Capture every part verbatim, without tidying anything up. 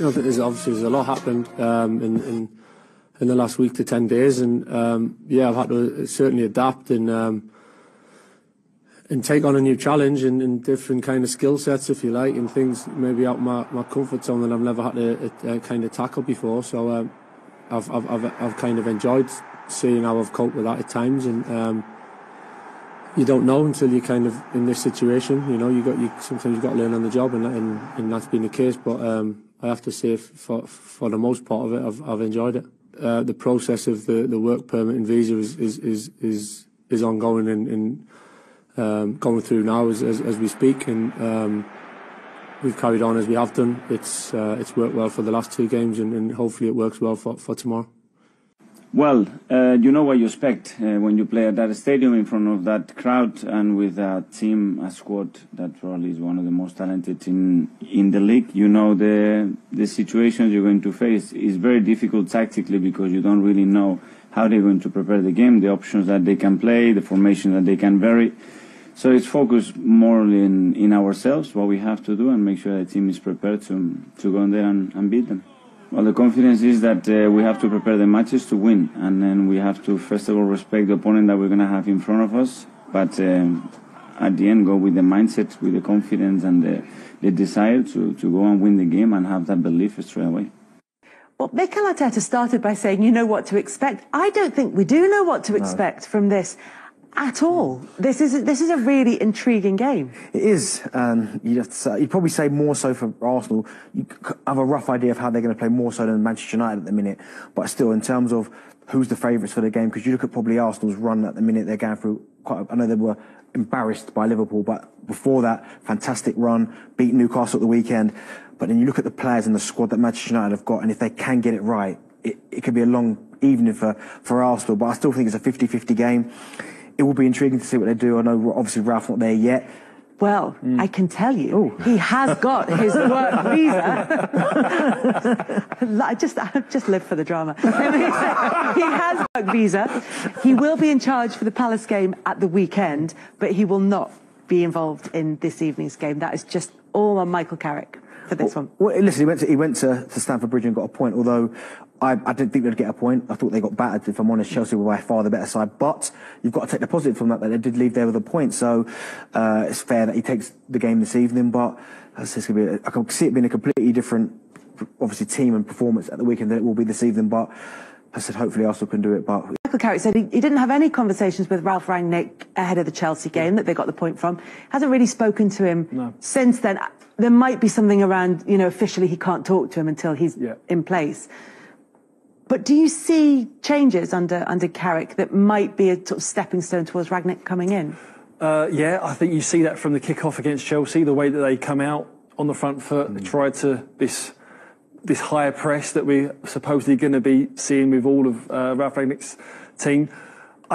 You know, there's obviously there's a lot happened um, in, in in the last week to ten days, and um, yeah, I've had to certainly adapt and um, and take on a new challenge and, and different kind of skill sets, if you like, and things maybe out my my comfort zone that I've never had to uh, kind of tackle before. So um, I've, I've I've I've kind of enjoyed seeing how I've coped with that at times, and um, you don't know until you're kind of in this situation. You know, you got you sometimes you've got to learn on the job, and and, and that's been the case. But um, I have to say, for for the most part of it, I've I've enjoyed it. Uh, the process of the the work permit and visa is is is is, is ongoing and. and Um, going through now as, as, as we speak, and um, we've carried on as we have done. It's uh, it's worked well for the last two games, and, and hopefully it works well for, for tomorrow. Well, uh, you know what you expect uh, when you play at that stadium in front of that crowd and with a team, a squad that probably is one of the most talented in in the league. You know the the situations you're going to face is very difficult tactically because you don't really know how they're going to prepare the game, the options that they can play, the formation that they can vary. So it's focused more in, in ourselves, what we have to do, and make sure the team is prepared to, to go in there and, and beat them. Well, the confidence is that uh, we have to prepare the matches to win, and then we have to, first of all, respect the opponent that we're going to have in front of us, but um, at the end go with the mindset, with the confidence and the, the desire to, to go and win the game and have that belief straight away. Well, Mikel Arteta started by saying, you know what to expect. I don't think we do know what to no. expect from this. At all. This is this is a really intriguing game. It is. Um, you'd, have to say, you'd probably say more so for Arsenal. You have a rough idea of how they're going to play more so than Manchester United at the minute. But still, in terms of who's the favourites for the game, because you look at probably Arsenal's run at the minute, they're going through quite. I know they were embarrassed by Liverpool, but before that, fantastic run, beat Newcastle at the weekend. But then you look at the players and the squad that Manchester United have got, and if they can get it right, it, it could be a long evening for for Arsenal. But I still think it's a fifty fifty game. It will be intriguing to see what they do. I know, obviously, Ralf's not there yet. Well, mm. I can tell you, Ooh. he has got his work visa. I just, I just live for the drama. He has work visa. He will be in charge for the Palace game at the weekend, but he will not be involved in this evening's game. That is just all on Michael Carrick for this well, one. Well, listen, he went to, he went to, to Stamford Bridge and got a point, although... I, I didn't think they'd get a point. I thought they got battered. If I'm honest, Chelsea were by far the better side. But you've got to take the positive from that, that they did leave there with a point. So uh, it's fair that he takes the game this evening. But it's going to be. A, I can see it being a completely different, obviously, team and performance at the weekend than it will be this evening. But I said, hopefully Arsenal can do it. But Michael Carrick said he, he didn't have any conversations with Ralf Rangnick ahead of the Chelsea game that they got the point from. Hasn't really spoken to him no. since then. There might be something around, you know, officially he can't talk to him until he's yeah. in place. But do you see changes under under Carrick that might be a sort of stepping stone towards Rangnick coming in? Uh, yeah, I think you see that from the kick-off against Chelsea, the way that they come out on the front foot, mm. they try to this this higher press that we're supposedly going to be seeing with all of uh, Ralf Rangnick's team.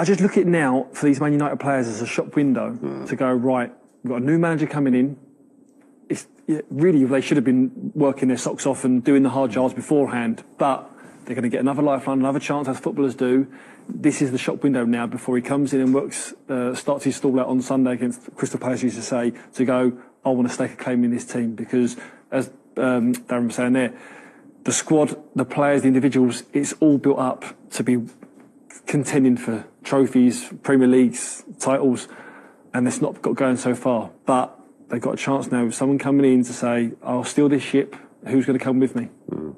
I just look at now for these Man United players as a shop window mm. to go, right, we've got a new manager coming in. It's, yeah, really, they should have been working their socks off and doing the hard yards beforehand, but... they're going to get another lifeline, another chance, as footballers do. This is the shop window now before he comes in and works, uh, starts his stall out on Sunday against Crystal Palace, used to say, to go, I want to stake a claim in this team. Because, as um, Darren was saying there, the squad, the players, the individuals, it's all built up to be contending for trophies, Premier Leagues, titles, and it's not got going so far. But they've got a chance now with someone coming in to say, I'll steal this ship, who's going to come with me? Mm.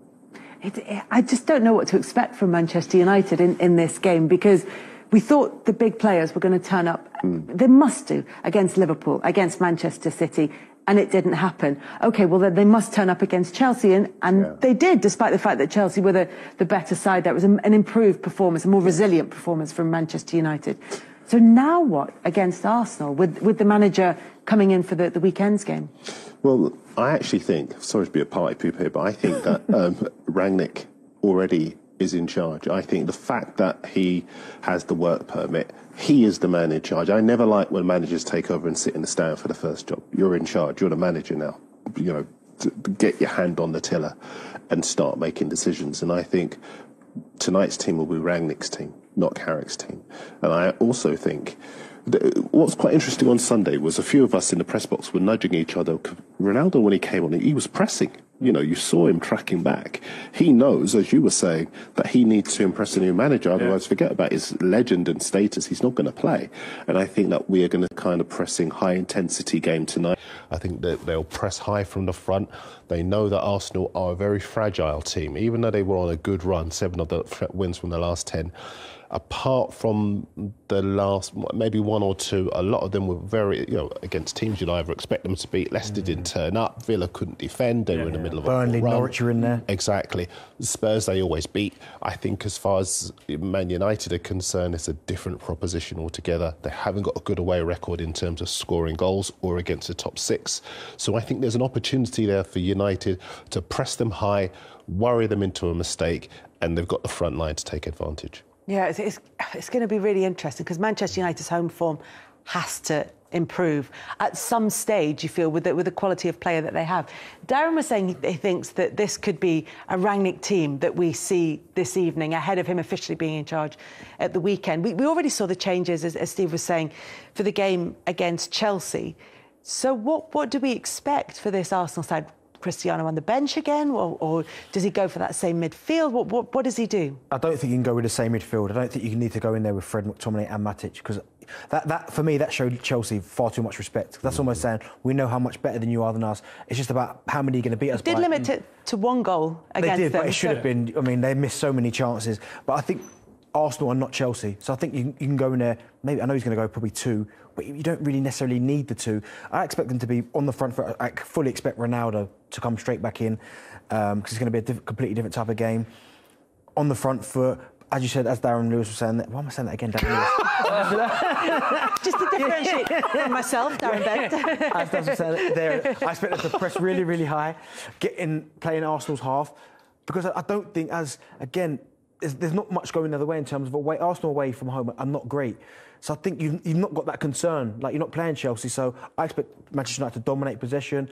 It, it, I just don't know what to expect from Manchester United in, in this game, because we thought the big players were going to turn up. Mm. They must do against Liverpool, against Manchester City, and it didn't happen. OK, well, then they must turn up against Chelsea, and, and yeah. they did, despite the fact that Chelsea were the, the better side. That was an, an improved performance, a more resilient performance from Manchester United. So now what against Arsenal, with, with the manager coming in for the, the weekend's game? Well, I actually think, sorry to be a party pooper here, but I think that um, Rangnick already is in charge. I think the fact that he has the work permit, he is the man in charge. I never like when managers take over and sit in the stand for the first job. You're in charge. You're the manager now. You know, to get your hand on the tiller and start making decisions. And I think tonight's team will be Rangnick's team, not Carrick's team. And I also think... what's quite interesting on Sunday was a few of us in the press box were nudging each other. Ronaldo, when he came on, he was pressing. you know, you saw him tracking back. He knows, as you were saying, that he needs to impress a new manager. Otherwise, yeah. forget about his legend and status. He's not going to play. And I think that we are going to kind of pressing high-intensity game tonight. I think that they'll press high from the front. They know that Arsenal are a very fragile team. Even though they were on a good run, seven of the wins from the last ten, apart from the last, maybe one or two, a lot of them were very, you know, against teams you'd either expect them to beat. Leicester mm. didn't turn up. Villa couldn't defend. They yeah, were in the yeah. middle of a run. Burnley, Norwich are in there. Exactly. Spurs, they always beat. I think as far as Man United are concerned, it's a different proposition altogether. They haven't got a good away record in terms of scoring goals or against the top six. So I think there's an opportunity there for United to press them high, worry them into a mistake, and they've got the front line to take advantage. Yeah, it's, it's, it's going to be really interesting because Manchester United's home form has to improve at some stage, you feel, with the, with the quality of player that they have. Darren was saying he thinks that this could be a Rangnick team that we see this evening ahead of him officially being in charge at the weekend. We, we already saw the changes, as, as Steve was saying, for the game against Chelsea. So what, what do we expect for this Arsenal side? Cristiano on the bench again, or, or does he go for that same midfield? What, what what does he do? I don't think you can go with the same midfield. I don't think you need to go in there with Fred, McTominay and Matic, because that, that for me, that showed Chelsea far too much respect. That's almost saying, we know how much better than you are than us. It's just about how many you're going to beat us by. They did limit it to one goal against them. They did, but it should have been. I mean, they missed so many chances. But I think Arsenal are not Chelsea, so I think you, you can go in there, maybe, I know he's going to go probably two, but you don't really necessarily need the two. I expect them to be on the front foot. I fully expect Ronaldo to come straight back in, because um, it's going to be a diff completely different type of game. On the front foot, as you said, as Darren Lewis was saying, that, why am I saying that again, Darren Lewis? Just to differentiate from myself, Darren Bent. As Darren was saying, there, I expect them to press really, really high, get in, play in Arsenal's half, because I don't think, as, again, there's not much going the other way in terms of away. Arsenal away from home are not great. So I think you've, you've not got that concern. Like, you're not playing Chelsea, so I expect Manchester United to dominate possession,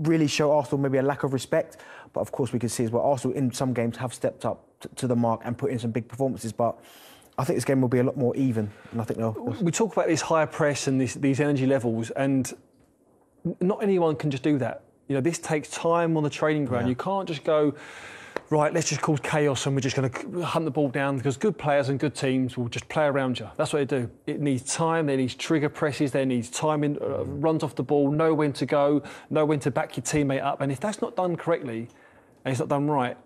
really show Arsenal maybe a lack of respect. But of course we can see as well, Arsenal in some games have stepped up t to the mark and put in some big performances. But I think this game will be a lot more even. And I think they'll, they'll... We talk about this higher press and this, these energy levels, and not anyone can just do that. You know, this takes time on the training ground. Yeah. You can't just go, right, let's just cause chaos and we're just going to hunt the ball down, because good players and good teams will just play around you. That's what they do. It needs time, there needs trigger presses, there needs timing, uh, runs off the ball, know when to go, know when to back your teammate up. And if that's not done correctly and it's not done right,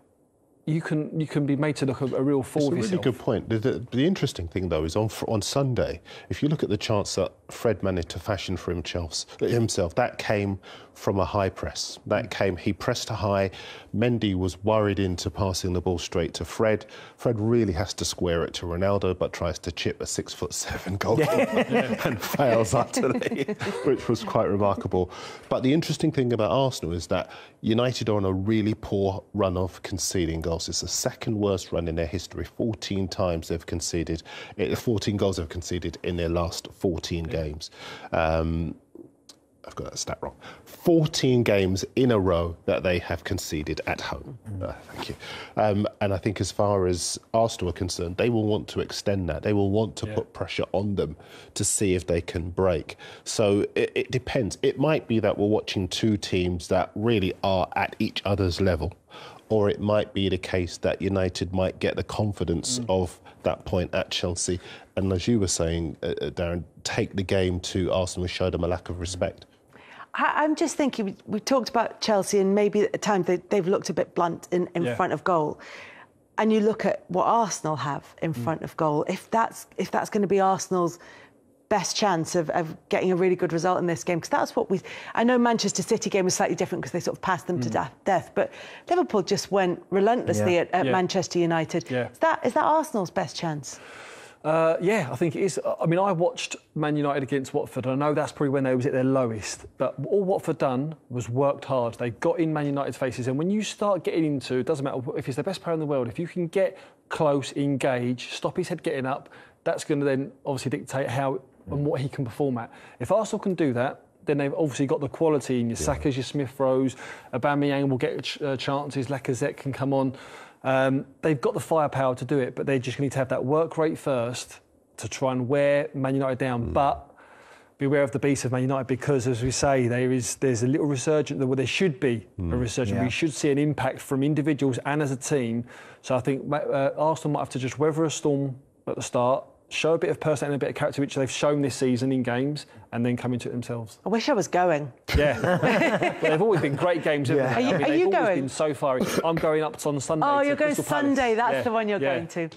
you can you can be made to look a, a real fool of yourself. It's a really good point. The, the, the interesting thing, though, is on on Sunday, if you look at the chance that Fred managed to fashion for himself, himself that came from a high press. That came, he pressed a high. Mendy was worried into passing the ball straight to Fred. Fred really has to square it to Ronaldo, but tries to chip a six foot seven goalkeeper yeah. and fails utterly, which was quite remarkable. But the interesting thing about Arsenal is that United are on a really poor run of conceding goals. It's the second worst run in their history. fourteen times they've conceded, fourteen goals they've conceded in their last fourteen yeah. games. Um, I've got that stat wrong. fourteen games in a row that they have conceded at home. Mm-hmm. uh, thank you. Um, and I think as far as Arsenal are concerned, they will want to extend that. They will want to yeah. put pressure on them to see if they can break. So it, it depends. It might be that we're watching two teams that really are at each other's level, or it might be the case that United might get the confidence mm. of that point at Chelsea. And as you were saying, uh, Darren, take the game to Arsenal, show them a lack of respect. I'm just thinking, we talked about Chelsea and maybe at times they, they've looked a bit blunt in, in yeah. front of goal. And you look at what Arsenal have in mm. front of goal. If that's, if that's going to be Arsenal's best chance of, of getting a really good result in this game, because that's what we... I know Manchester City game was slightly different because they sort of passed them mm. to death, death, but Liverpool just went relentlessly yeah. at, at yeah. Manchester United. Yeah. Is that, is that Arsenal's best chance? Uh, yeah, I think it is. I mean, I watched Man United against Watford, and I know that's probably when they was at their lowest, but all Watford done was worked hard. They got in Man United's faces, and when you start getting into... It doesn't matter if it's the best player in the world, if you can get close, engage, stop his head getting up, that's going to then obviously dictate how... and what he can perform at. If Arsenal can do that, then they've obviously got the quality in your yeah. Saka's, your Smith-Rose, Aubameyang will get ch uh, chances, Lacazette can come on. Um, they've got the firepower to do it, but they just need to have that work rate first to try and wear Man United down. Mm. But beware of the beast of Man United, because, as we say, there is there's a little resurgence. Well, there should be mm. a resurgence. Yeah. We should see an impact from individuals and as a team. So I think uh, Arsenal might have to just weather a storm at the start, show a bit of personality and a bit of character, which they've shown this season in games, and then come into it themselves. I wish I was going. Yeah. Well, they've always been great games, haven't yeah. they? Are you, I mean, are you going? Been so far. I'm going up on Sunday. Oh, to you're going Crystal Sunday. Palace. That's yeah. the one you're yeah. going to.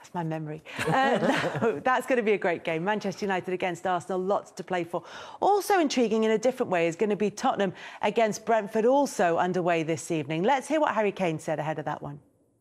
That's my memory. Uh, no, that's going to be a great game. Manchester United against Arsenal, lots to play for. Also intriguing in a different way is going to be Tottenham against Brentford, also underway this evening. Let's hear what Harry Kane said ahead of that one.